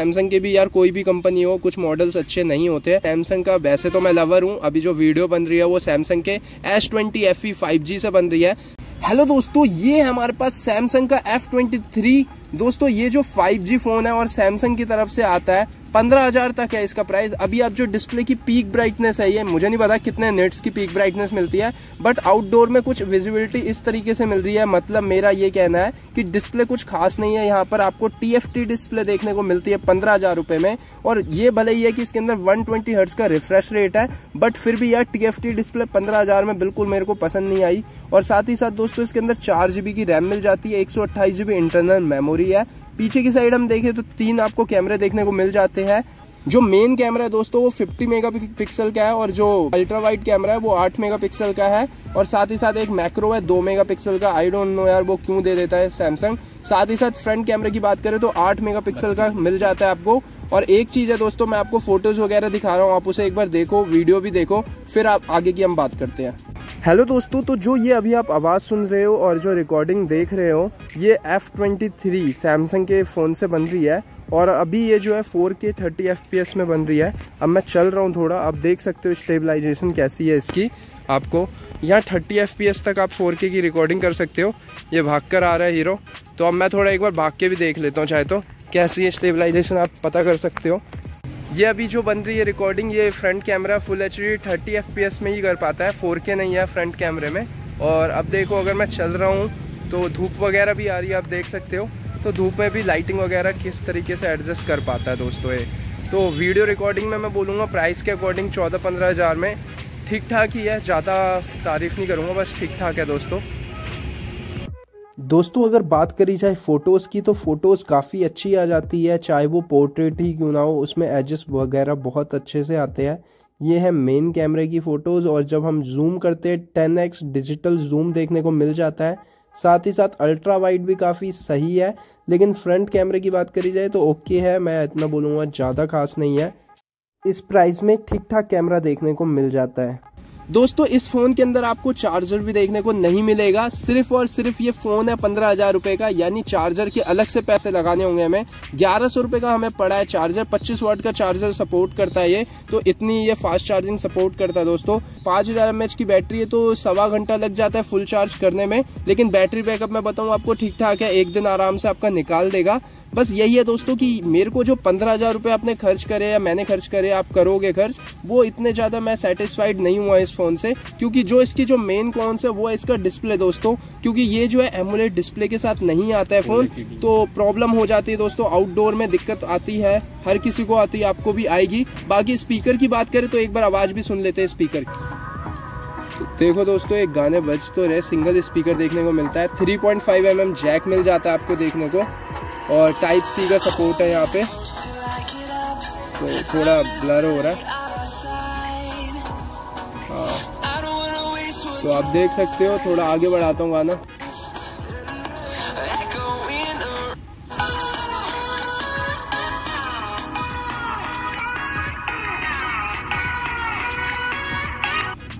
Samsung के भी यार कोई भी कंपनी हो कुछ मॉडल्स अच्छे नहीं होते। सैमसंग का वैसे तो मैं लवर हूँ। अभी जो वीडियो बन रही है वो सैमसंग के S20 FE 5G से बन रही है। हेलो दोस्तों, ये हमारे पास सैमसंग का F23 दोस्तों, ये जो 5G फ़ोन है और सैमसंग की तरफ से आता है 15,000 तक है इसका प्राइस। अभी आप जो डिस्प्ले की पीक ब्राइटनेस है, ये मुझे नहीं पता कितने नेट्स की पीक ब्राइटनेस मिलती है, बट आउटडोर में कुछ विजिबिलिटी इस तरीके से मिल रही है। मतलब मेरा ये कहना है कि डिस्प्ले कुछ खास नहीं है। यहाँ पर आपको TFT डिस्प्ले देखने को मिलती है 15,000 रुपये में, और ये भले ही है कि इसके अंदर 120Hz का रिफ्रेश रेट है, बट फिर भी यार TFT डिस्प्ले 15,000 में बिल्कुल मेरे को पसंद नहीं आई। और साथ ही साथ दोस्तों इसके अंदर 4GB की रैम मिल जाती है, 128GB इंटरनल मेमोरी है। पीछे की साइड हम देखें तो तीन आपको कैमरे देखने को मिल जाते हैं। जो मेन कैमरा है दोस्तों वो 50 मेगापिक्सल का है, और जो अल्ट्रा वाइड कैमरा है वो 8 मेगापिक्सल का है, और साथ ही साथ एक मैक्रो है 2 मेगापिक्सल का। आई डोंट नो यार वो क्यों दे देता है सैमसंग। साथ ही साथ फ्रंट कैमरे की बात करें तो 8 मेगापिक्सल का मिल जाता है आपको। और एक चीज़ है दोस्तों, मैं आपको फोटोज़ वगैरह दिखा रहा हूँ, आप उसे एक बार देखो, वीडियो भी देखो, फिर आप आगे की हम बात करते हैं। हेलो दोस्तों, तो जो ये अभी आप आवाज़ सुन रहे हो और जो रिकॉर्डिंग देख रहे हो, ये F23 सैमसंग के फ़ोन से बन रही है, और अभी ये जो है 4K 30 FPS में बन रही है। अब मैं चल रहा हूँ थोड़ा, आप देख सकते हो स्टेबलाइजेशन कैसी है इसकी। आपको यहाँ 30 FPS तक आप 4K की रिकॉर्डिंग कर सकते हो। ये भाग कर आ रहा है हीरो, तो अब मैं थोड़ा एक बार भाग के भी देख लेता हूँ, चाहे तो कैसी है स्टेबलाइजेशन आप पता कर सकते हो। ये अभी जो बन रही है रिकॉर्डिंग, ये front camera full HD 30 FPS में ही कर पाता है, 4K नहीं है फ्रंट कैमरे में। और अब देखो अगर मैं चल रहा हूँ तो धूप वगैरह भी आ रही है, आप देख सकते हो, तो धूप में भी लाइटिंग वगैरह किस तरीके से एडजस्ट कर पाता है दोस्तों ये। तो वीडियो रिकॉर्डिंग में मैं बोलूँगा प्राइस के अकॉर्डिंग 14-15 हज़ार में ठीक ठाक ही है, ज़्यादा तारीफ़ नहीं करूँगा, बस ठीक ठाक है दोस्तों। दोस्तों अगर बात करी जाए फ़ोटोज़ की, तो फ़ोटोज़ काफ़ी अच्छी आ जाती है, चाहे वो पोर्ट्रेट ही क्यों ना हो, उसमें एडजस्ट वगैरह बहुत अच्छे से आते हैं। ये है मेन कैमरे की फ़ोटोज़, और जब हम जूम करते हैं 10x डिजिटल जूम देखने को मिल जाता है। साथ ही साथ अल्ट्रा वाइड भी काफ़ी सही है, लेकिन फ्रंट कैमरे की बात करी जाए तो ओके है, मैं इतना बोलूँगा, ज़्यादा खास नहीं है। इस प्राइस में ठीक ठाक कैमरा देखने को मिल जाता है। दोस्तों इस फ़ोन के अंदर आपको चार्जर भी देखने को नहीं मिलेगा, सिर्फ और सिर्फ ये फ़ोन है 15,000 रुपये का, यानी चार्जर के अलग से पैसे लगाने होंगे हमें। 1100 रुपये का हमें पड़ा है चार्जर, 25 वाट का चार्जर सपोर्ट करता है ये, तो इतनी ये फास्ट चार्जिंग सपोर्ट करता है दोस्तों। 5000 mAh की बैटरी है, तो 1.25 घंटा लग जाता है फुल चार्ज करने में, लेकिन बैटरी बैकअप मैं बताऊँ आपको ठीक ठाक है, एक दिन आराम से आपका निकाल देगा। बस यही है दोस्तों कि मेरे को जो 15,000 रुपये आपने खर्च करे या मैंने खर्च करे, आप करोगे खर्च, वो इतने ज़्यादा मैं सेटिस्फाइड नहीं हुआ इस फ़ोन से, क्योंकि जो इसकी जो मेन कॉन्स है वो है इसका डिस्प्ले दोस्तों, क्योंकि ये जो है एमोलेड डिस्प्ले के साथ नहीं आता है फ़ोन, तो प्रॉब्लम हो जाती है दोस्तों। आउटडोर में दिक्कत आती है, हर किसी को आती है, आपको भी आएगी। बाकी स्पीकर की बात करें तो एक बार आवाज़ भी सुन लेते हैं स्पीकर की। देखो दोस्तों एक गाने बज तो रहे, सिंगल स्पीकर देखने को मिलता है, 3.5 mm जैक मिल जाता है आपको देखने को, और Type-C का सपोर्ट है यहाँ पे, तो थोड़ा ब्लर हो रहा है हाँ, तो आप देख सकते हो। थोड़ा आगे बढ़ाता हूँ गाना,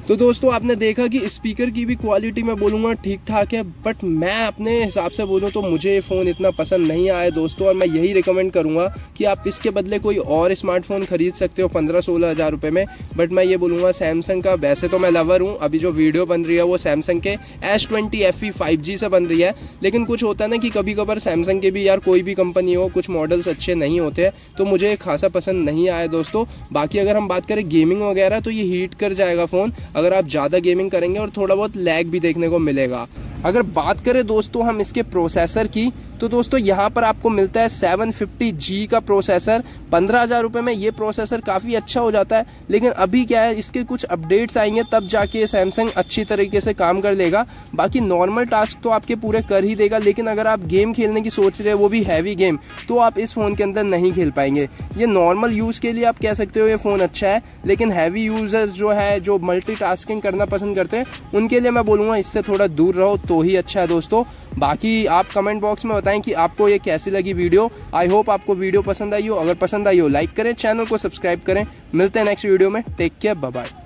तो दोस्तों आपने देखा कि स्पीकर की भी क्वालिटी मैं बोलूँगा ठीक ठाक है, बट मैं अपने हिसाब से बोलूँ तो मुझे ये फ़ोन इतना पसंद नहीं आया दोस्तों, और मैं यही रिकमेंड करूँगा कि आप इसके बदले कोई और स्मार्टफोन खरीद सकते हो 15-16 हज़ार रुपये में। बट मैं ये बोलूँगा सैमसंग का वैसे तो मैं लवर हूँ। अभी जो वीडियो बन रही है वो सैमसंग के S20 FE 5G से बन रही है, लेकिन कुछ होता है ना कि कभी कभार सैमसंग के भी यार कोई भी कंपनी हो कुछ मॉडल्स अच्छे नहीं होते, तो मुझे खासा पसंद नहीं आया दोस्तों। बाकी अगर हम बात करें गेमिंग वगैरह तो ये हीट कर जाएगा फ़ोन अगर आप ज़्यादा गेमिंग करेंगे, और थोड़ा बहुत लैग भी देखने को मिलेगा। अगर बात करें दोस्तों हम इसके प्रोसेसर की, तो दोस्तों यहाँ पर आपको मिलता है 750G का प्रोसेसर 15,000 रुपये में। ये प्रोसेसर काफ़ी अच्छा हो जाता है, लेकिन अभी क्या है इसके कुछ अपडेट्स आएंगे तब जाके सैमसंग अच्छी तरीके से काम कर लेगा। बाकी नॉर्मल टास्क तो आपके पूरे कर ही देगा, लेकिन अगर आप गेम खेलने की सोच रहे हो वो भी हैवी गेम, तो आप इस फ़ोन के अंदर नहीं खेल पाएंगे। ये नॉर्मल यूज़ के लिए आप कह सकते हो ये फ़ोन अच्छा है, लेकिन हैवी यूज़र्स जो है जो मल्टीटास्किंग करना पसंद करते हैं उनके लिए मैं बोलूँगा इससे थोड़ा दूर रहो तो ही अच्छा है दोस्तों। बाकी आप कमेंट बॉक्स में बताएं कि आपको ये कैसी लगी वीडियो। आई होप आपको वीडियो पसंद आई हो, अगर पसंद आई हो लाइक करें, चैनल को सब्सक्राइब करें। मिलते हैं नेक्स्ट वीडियो में, टेक केयर, बाय बाय।